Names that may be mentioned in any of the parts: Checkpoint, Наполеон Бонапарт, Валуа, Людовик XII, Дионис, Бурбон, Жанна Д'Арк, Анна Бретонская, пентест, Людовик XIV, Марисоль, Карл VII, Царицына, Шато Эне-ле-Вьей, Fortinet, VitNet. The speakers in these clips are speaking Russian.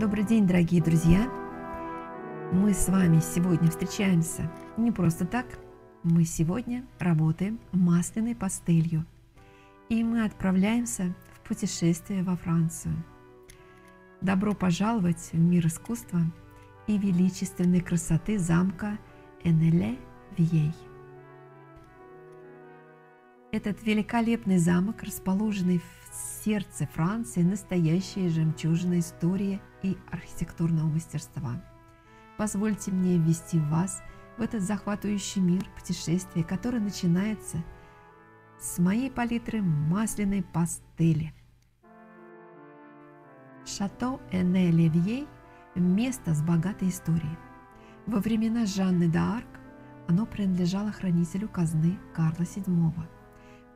Добрый день, дорогие друзья! Мы с вами сегодня встречаемся не просто так. Мы сегодня работаем масляной пастелью. И мы отправляемся в путешествие во Францию. Добро пожаловать в мир искусства и величественной красоты замка Эне-ле-Вьей. Этот великолепный замок, расположенный в сердце Франции, настоящая жемчужина истории и архитектурного мастерства. Позвольте мне ввести вас в этот захватывающий мир путешествия, которое начинается с моей палитры масляной пастели. Шато Эне-ле-Вьей – место с богатой историей. Во времена Жанны Д'Арк оно принадлежало хранителю казны Карла VII.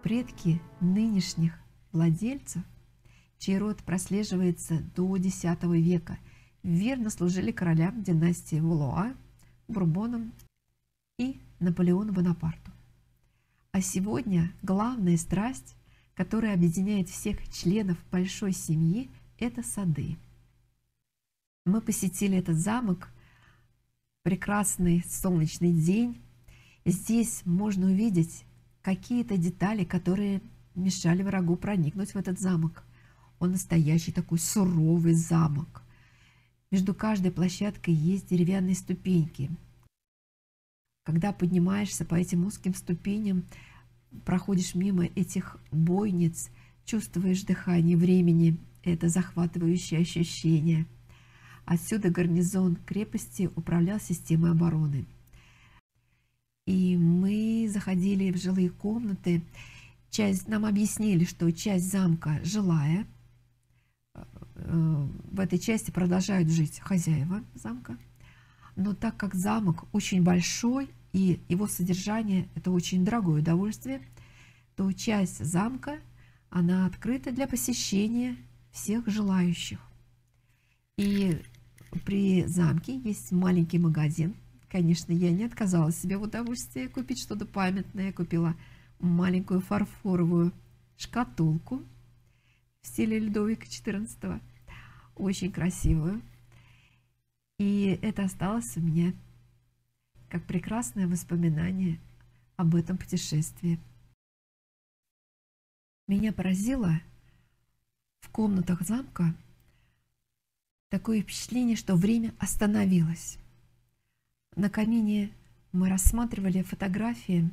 Предки нынешних владельцев, чей род прослеживается до X века, верно служили королям династии Валуа, Бурбоном и Наполеону Бонапарту. А сегодня главная страсть, которая объединяет всех членов большой семьи, это сады. Мы посетили этот замок в прекрасный солнечный день. Здесь можно увидеть какие-то детали, которые мешали врагу проникнуть в этот замок. Он настоящий такой суровый замок. Между каждой площадкой есть деревянные ступеньки. Когда поднимаешься по этим узким ступеням, проходишь мимо этих бойниц, чувствуешь дыхание времени. Это захватывающее ощущение. Отсюда гарнизон крепости управлял системой обороны. И мы заходили в жилые комнаты. Нам объяснили, что часть замка жилая. В этой части продолжают жить хозяева замка. Но так как замок очень большой и его содержание – это очень дорогое удовольствие, то часть замка, она открыта для посещения всех желающих. И при замке есть маленький магазин. Конечно, я не отказала себе в удовольствии купить что-то памятное. Я купила маленькую фарфоровую шкатулку в стиле Людовика XIV. Очень красивую. И это осталось у меня как прекрасное воспоминание об этом путешествии. Меня поразило в комнатах замка такое впечатление, что время остановилось. На камине мы рассматривали фотографии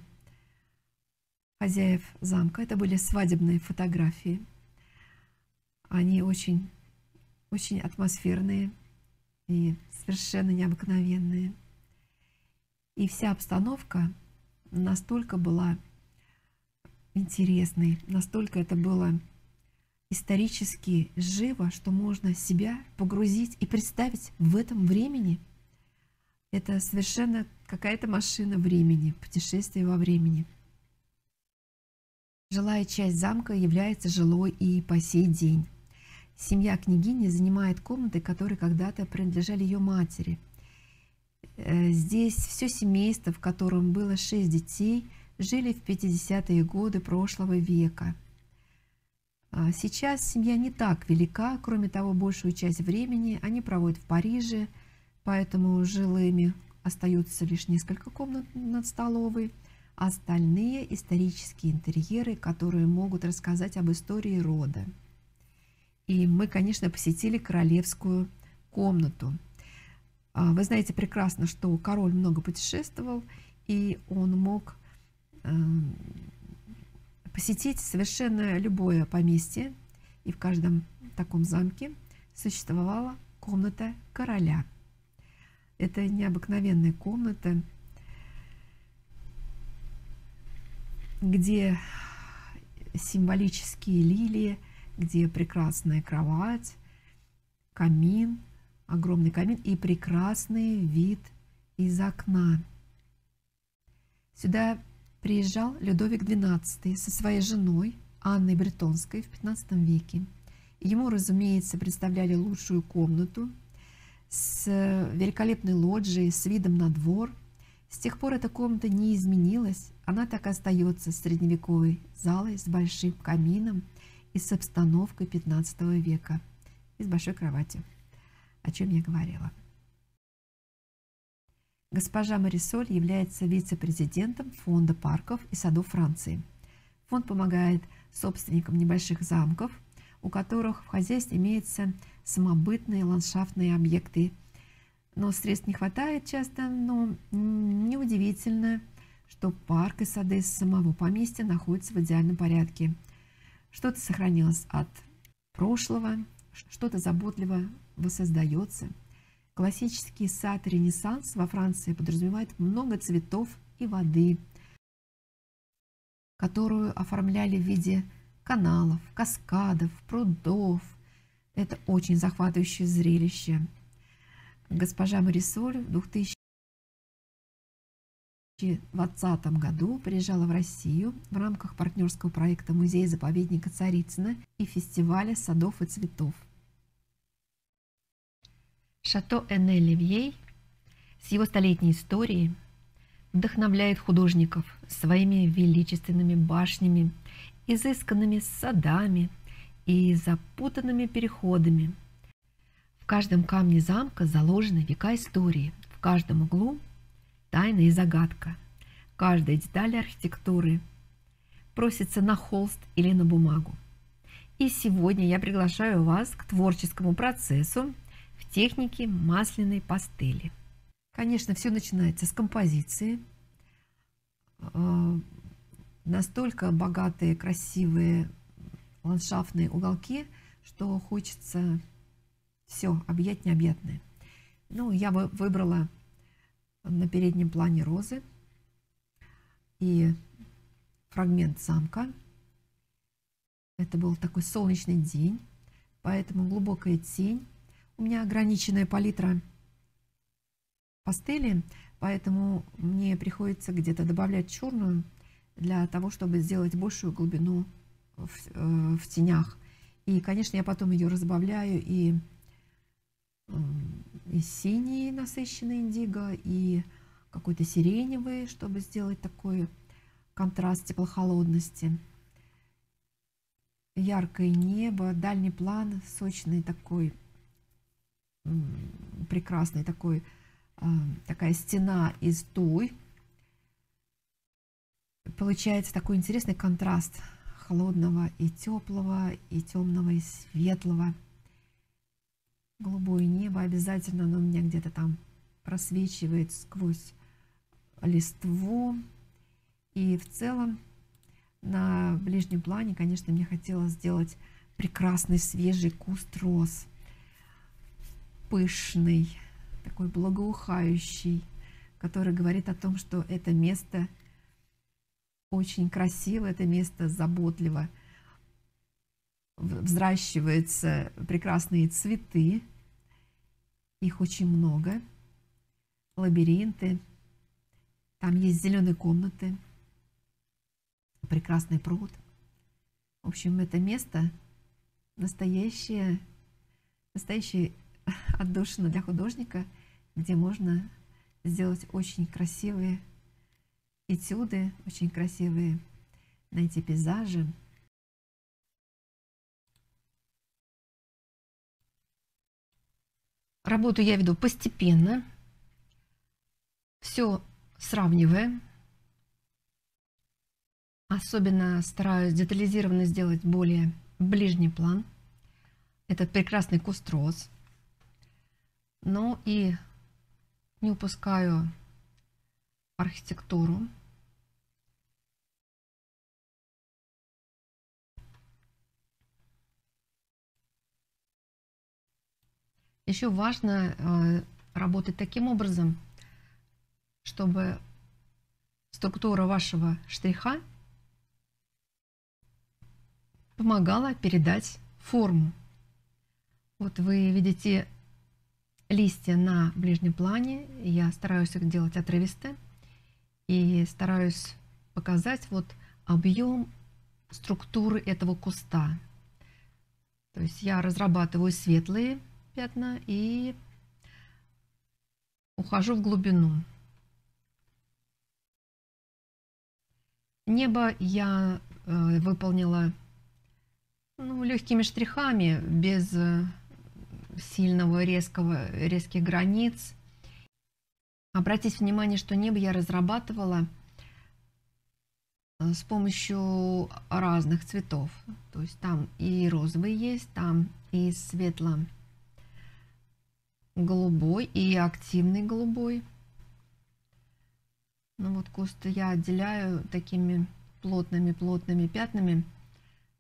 хозяев замка. Это были свадебные фотографии. Они очень атмосферные и совершенно необыкновенные. И вся обстановка настолько была интересной, настолько это было исторически живо, что можно себя погрузить и представить в этом времени. Это совершенно какая-то машина времени, путешествие во времени. Жилая часть замка является жилой и по сей день. Семья княгини занимает комнаты, которые когда-то принадлежали ее матери. Здесь все семейство, в котором было 6 детей, жили в 50-е годы прошлого века. Сейчас семья не так велика, кроме того, большую часть времени они проводят в Париже, поэтому жилыми остаются лишь несколько комнат над столовой, а остальные – исторические интерьеры, которые могут рассказать об истории рода. И мы, конечно, посетили королевскую комнату. Вы знаете прекрасно, что король много путешествовал, и он мог посетить совершенно любое поместье, и в каждом таком замке существовала комната короля. Это необыкновенная комната, где символические лилии, где прекрасная кровать, камин, огромный камин и прекрасный вид из окна. Сюда приезжал Людовик XII со своей женой Анной Бретонской в 15 веке. Ему, разумеется, представляли лучшую комнату с великолепной лоджией, с видом на двор. С тех пор эта комната не изменилась, она так и остается средневековой залой с большим камином и с обстановкой 15 века, и с большой кроватью. о чем я говорила. Госпожа Марисоль является вице-президентом Фонда парков и садов Франции. Фонд помогает собственникам небольших замков, у которых в хозяйстве имеются самобытные ландшафтные объекты. Но средств не хватает часто, но неудивительно, что парк и сады самого поместья находятся в идеальном порядке. Что-то сохранилось от прошлого, что-то заботливо воссоздается. Классический сад Ренессанс во Франции подразумевает много цветов и воды, которую оформляли в виде каналов, каскадов, прудов. Это очень захватывающее зрелище. Госпожа Марисоль в 2020 году приезжала в Россию в рамках партнерского проекта музея-заповедника Царицына и фестиваля садов и цветов. Шато Эне-ле-Вьей с его столетней историей вдохновляет художников своими величественными башнями, изысканными садами и запутанными переходами. В каждом камне замка заложены века истории, в каждом углу тайна и загадка. Каждая деталь архитектуры просится на холст или на бумагу. И сегодня я приглашаю вас к творческому процессу в технике масляной пастели. Конечно, все начинается с композиции. Настолько богатые, красивые ландшафтные уголки, что хочется все объять необъятное. Ну, я бы выбрала на переднем плане розы и фрагмент замка. Это был такой солнечный день, поэтому глубокая тень. У меня ограниченная палитра пастели, поэтому мне приходится где-то добавлять черную для того, чтобы сделать большую глубину в тенях. И, конечно, я потом ее разбавляю и синий насыщенный индиго, и какой-то сиреневый, чтобы сделать такой контраст теплохолодности. Яркое небо, дальний план, сочный такой, прекрасный такой, такая стена из туй. Получается такой интересный контраст холодного и теплого, и темного, и светлого. Голубое небо обязательно, оно у меня где-то там просвечивает сквозь листву. И в целом на ближнем плане, конечно, мне хотелось сделать прекрасный свежий куст роз, пышный, такой благоухающий, который говорит о том, что это место очень красиво, это место заботливо взращиваются прекрасные цветы, их очень много, лабиринты, там есть зеленые комнаты, прекрасный пруд. В общем, это место настоящее отдушина для художника, где можно сделать очень красивые этюды, очень красивые найти пейзажи. Работу я веду постепенно, все сравнивая. Особенно стараюсь детализированно сделать более ближний план. Этот прекрасный куст роз. Но и не упускаю архитектуру. Еще важно работать таким образом, чтобы структура вашего штриха помогала передать форму. Вот вы видите листья на ближнем плане, я стараюсь их делать отрывисты и стараюсь показать вот объем структуры этого куста. То есть я разрабатываю светлые пятна и ухожу в глубину. Небо я выполнила легкими штрихами, без сильного, резких границ. Обратите внимание, что небо я разрабатывала с помощью разных цветов. То есть там и розовый есть, там и светло-голубой, и активный голубой. Ну вот кусты я отделяю такими плотными пятнами,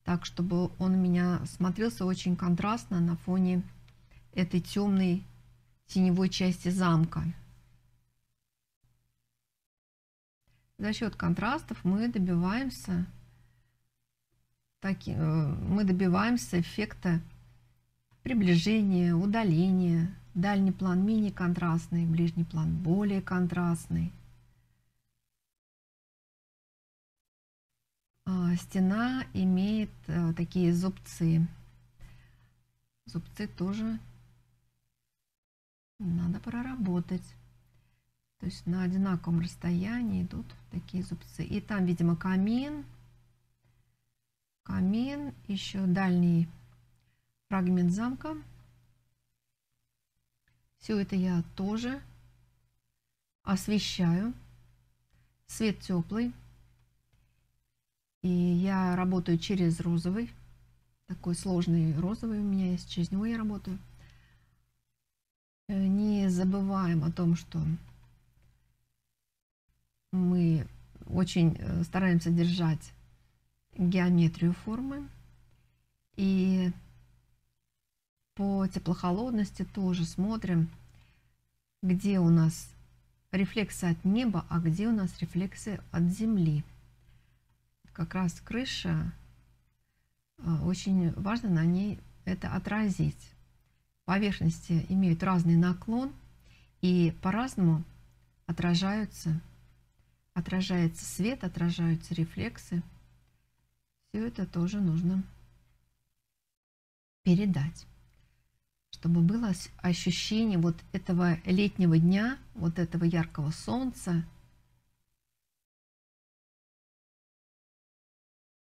так чтобы он у меня смотрелся очень контрастно на фоне этой темной теневой части замка. За счет контрастов мы добиваемся эффекта приближения, удаления. Дальний план менее контрастный, ближний план более контрастный. Стена имеет такие зубцы. Зубцы тоже надо проработать. То есть на одинаковом расстоянии идут такие зубцы. И там, видимо, камин. Камин, еще дальний фрагмент замка. Все это я тоже освещаю. Свет теплый. И я работаю через розовый. Такой сложный розовый у меня есть. Через него я работаю. Не забываем о том, что мы очень стараемся держать геометрию формы. И по теплохолодности тоже смотрим, где у нас рефлексы от неба, а где у нас рефлексы от земли. Как раз крыша, очень важно на ней это отразить. Поверхности имеют разный наклон и по-разному отражается свет, отражаются рефлексы. Все это тоже нужно передать, чтобы было ощущение вот этого летнего дня, вот этого яркого солнца.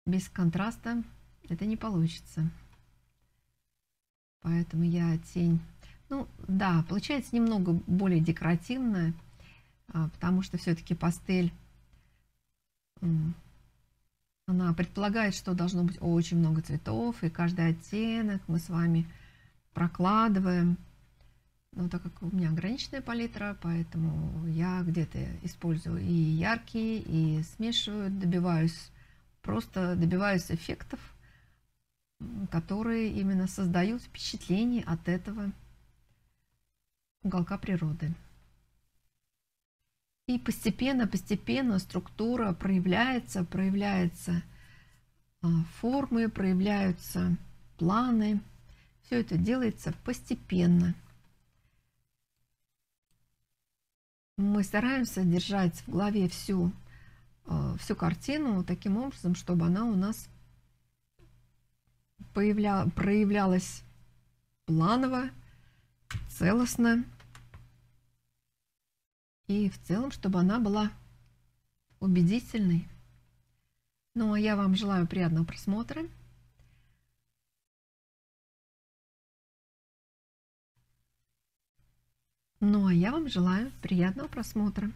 Без контраста это не получится. Поэтому я тень... Ну да, получается немного более декоративная, потому что все-таки пастель, она предполагает, что должно быть очень много цветов, и каждый оттенок мы с вами прокладываем. Но так как у меня ограниченная палитра, поэтому я где-то использую и яркие, и смешиваю, просто добиваюсь эффектов, которые именно создают впечатление от этого уголка природы. И постепенно структура проявляются формы, проявляются планы. Все это делается постепенно. Мы стараемся держать в голове всю картину таким образом, чтобы она у нас проявлялась планово, целостно и в целом, чтобы она была убедительной. Ну а я вам желаю приятного просмотра.